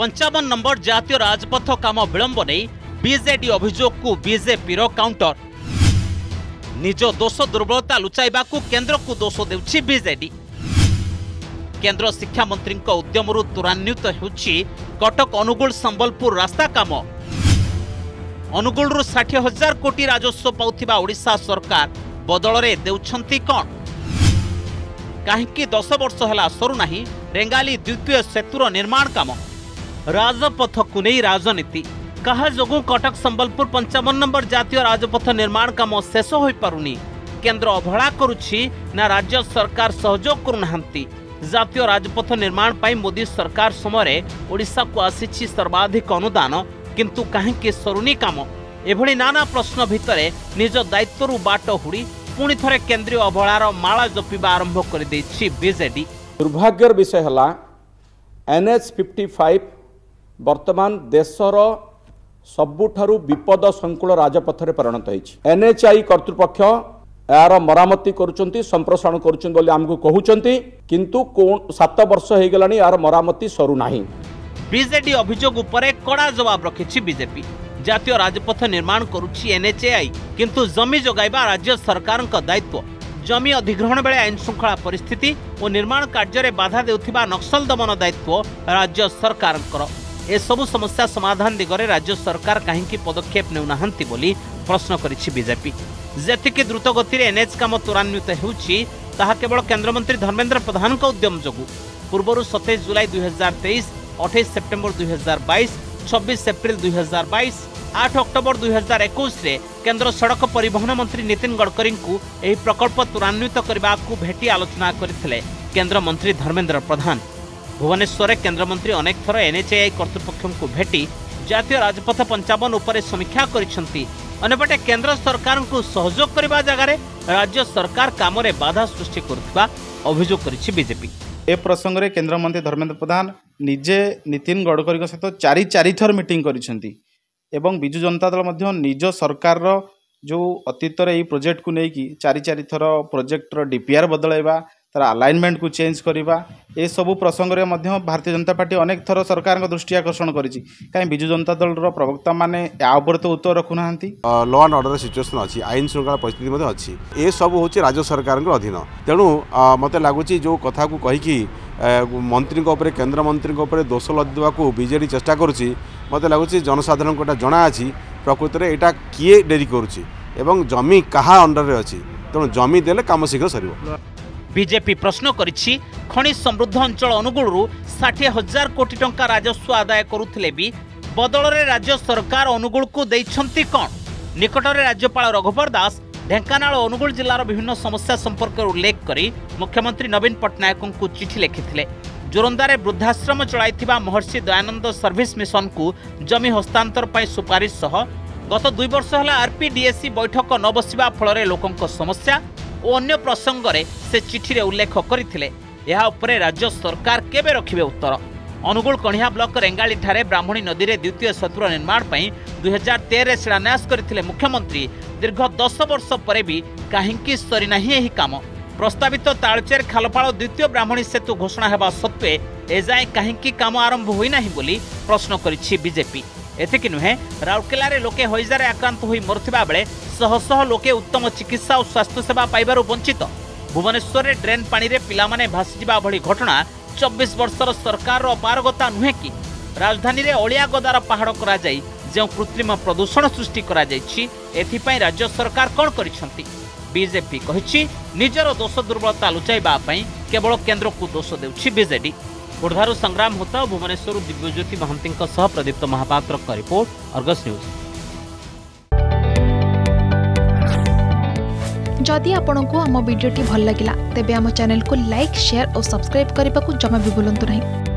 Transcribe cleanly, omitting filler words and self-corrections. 55 number जातीय राजपथ काम विलंब नहीं बीजेडी अभियोग को बीजेपीर काउंटर निज दोष दुर्बलता लुचाइबा केन्द्र को दोष देउछि बीजेडी। केन्द्र शिक्षा मंत्री उद्यम त्वरान्वित होछि कटक अनुगुल संबलपुर रास्ता काम। अनुगुल 60,000 कोटी राजस्व पाउथिबा ओडिशा सरकार बदल रे देउछंती कौन? कहीं 10 वर्ष है सरुना रेंगाली द्वितीय सेतुर निर्माण काम। राजपथ को नहीं राजनीति क्या जो कटक संबलपुर 55 नंबर जातीय राजपथ निर्माण काम शेष हो पारुनी केन्द्र अवहेला करुछि ना राज्य सरकार सहयोग करुनाहांती। जातीय राजपथ निर्माण पर मोदी सरकार समय ओडिशा को आसी सर्वाधिक अनुदान किंतु कहीं सरुनी काम। एभली नाना प्रश्न भितर निज दायित्वर बाट हुड़ी पुणी थे केन्द्रीय अवहेलार माला जपीवा आरंभ कर बीजेडी। दुर्भाग्यर विषय है NH 55 बर्तमान देशर सबुठारु विपद संकुल राजपथ में परिणत होती। NHAI कर्तृपक्ष यार मरामती करुचंती संप्रसारण करुचंती बोली आमको कहउचंती किंतु 7 वर्ष हो गलानी यार मरामती सरू नाही। बीजेडी अभियोग उपरे कड़ा जवाब रखिछि बीजेपी। जातीय राजपथ निर्माण करुछि NHAI किंतु जमी जगाइबा राज्य सरकार का दायित्व। जमी अधिग्रहण बेले आईन श्रृंखला परिस्थिति और निर्माण कार्य में बाधा देउथिबा नक्सल दमन दायित्व राज्य सरकार। एसबू समस्या समाधान दिगरे राज्य सरकार कहीं पदक्षेप नेउनाहंती बोली प्रश्न करिछि बीजेपी। जेतिकि द्रुत गति रे NH काम त्वरान्वित होउछि ताहा केवल केन्द्रमंत्री धर्मेन्द्र प्रधान का उद्यम जोगु। पूर्वरु 27 जुलाई 2023, 28 सेप्टेम्बर 2022, 26 एप्रिल 2022, 8 अक्टोबर 2021 रे केंद्र सड़क परिवहन मंत्री नितिन गडकरी को यह प्रकल्प त्वरान्वित करने को भेटी आलोचना करथिले केंद्र मंत्री धर्मेन्द्र प्रधान। भुवनेश्वर केंद्र मंत्री अनेक थर NHAI कर्तृपक्ष को भेटी जातीय राजपथ 55 उपर समीक्षा करिसेंती। अनेपटे केंद्र सरकार को सहयोग करने जगार राज्य सरकार काम में बाधा सृष्टि करुवा अभियोग करिछि बीजेपी। ए प्रसंग रे केंद्र मंत्री धर्मेन्द्र प्रधान निजे नितिन गडकरी सहित 4-4 थर मीटिंग करिसेंती एवं बिजु जनता दल मध्य निज सरकार जो अतीतर यही प्रोजेक्ट को लेकिन 4-4 थर प्रोजेक्टर DPR बदलैवा तार अलाइनमेंट को चेंज करवा ए सबू प्रसंग रे मध्य भारतीय जनता पार्टी अनेक थर सरकार दृष्टि आकर्षण करिछि। कहीं बिजु जनता दल प्रवक्ता माने या ऊपर तो उत्तर रखुना लॉ एंड ऑर्डर सिचुएसन अच्छी आईन श्रृंखला परिस्थिति मध्य अच्छी ए सब होछि राज्य सरकार अधीन। तेणु मते लागुछि जो कथा को कहीकि मंत्री उपर केन्द्रमंत्री दोष लदिदेवा को बीजेडी चेष्टा करुछि। मते लागुछि जनसाधारण को जना अछि प्रकृत में यहाँ किए डेरी करुछि एवं जमी कहा अंडर रे अछि। तेणु जमी देले काम शीघ्र सरिबो। बीजेपी प्रश्न करिछि खनि समृद्ध अंचल अनुगुलु 60,000 कोटी टंका राजस्व आदाय करुथिले भी बदल रे राज्य सरकार अनुगुल को देइछंती कोन? निकटरे राज्यपाल रघुवर दास ढेंकानाल अनुगुल जिलार विभिन्न समस्या संपर्क उल्लेख करी मुख्यमंत्री नवीन पट्टनायक को चिठी लिखिथिले। जोरंदारे वृद्धाश्रम चलाइथिबा महर्षि दयानंद सर्विस मिशन को जमी हस्तांतर पर सुपारिश सह गत 2 वर्ष हला RPDAC बैठक न बसिबा फल लोकंक समस्या और अन्य प्रसंग रे से चिठी रे उल्लेख करथिले। यहा उपरे राज्य सरकार केबे रखिबे उत्तर? अनुगुल कणिया ब्लॉक रेंगाली ठारे ब्राह्मणी नदी में द्वितीय सेतुर निर्माण पर 2013 शिलान्यास करथिले मुख्यमंत्री। दीर्घ 10 वर्ष पर भी कहीं सरीना यही काम। प्रस्तावित तालचेर खालपाल द्वितीय ब्राह्मणी सेतु घोषणा होगा सत्वे एजाए कहीं काम आरंभ होना बोली प्रश्न करिछि बीजेपी। एतिकि नुहे राउरकेलारे लोके हईजार आक्रांत हो मरुवा बेले शह लोके उत्तम चिकित्सा और स्वास्थ्य सेवा पाइबारु वंचित। भुवनेश्वर में ड्रेन पानी रे पिलामाने भासीजिबा भली घटना 24 वर्षर सरकार अपारगता नुहे कि? राजधानी में अलिया गदार पहाड़ करा जाई जो कृत्रिम प्रदूषण सृष्टि करा जाइछि एथिपई राज्य सरकार कौन करिसेंती? बीजेपी कहिछि निजर दोष दुर्बलता लुचाइबा पई केवल केन्द्र को दोष देउछि बीजेडी। बुधवार संग्राम होता भुवनेश्वर दिव्यज्योति महंती सह प्रदीप्त महापात्र का रिपोर्ट अर्गस न्यूज। जदि आपंक आम भिडी भल लगा तेब आम चैनल को लाइक, शेयर और सब्सक्राइब करने को जमा भी बुलां नहीं।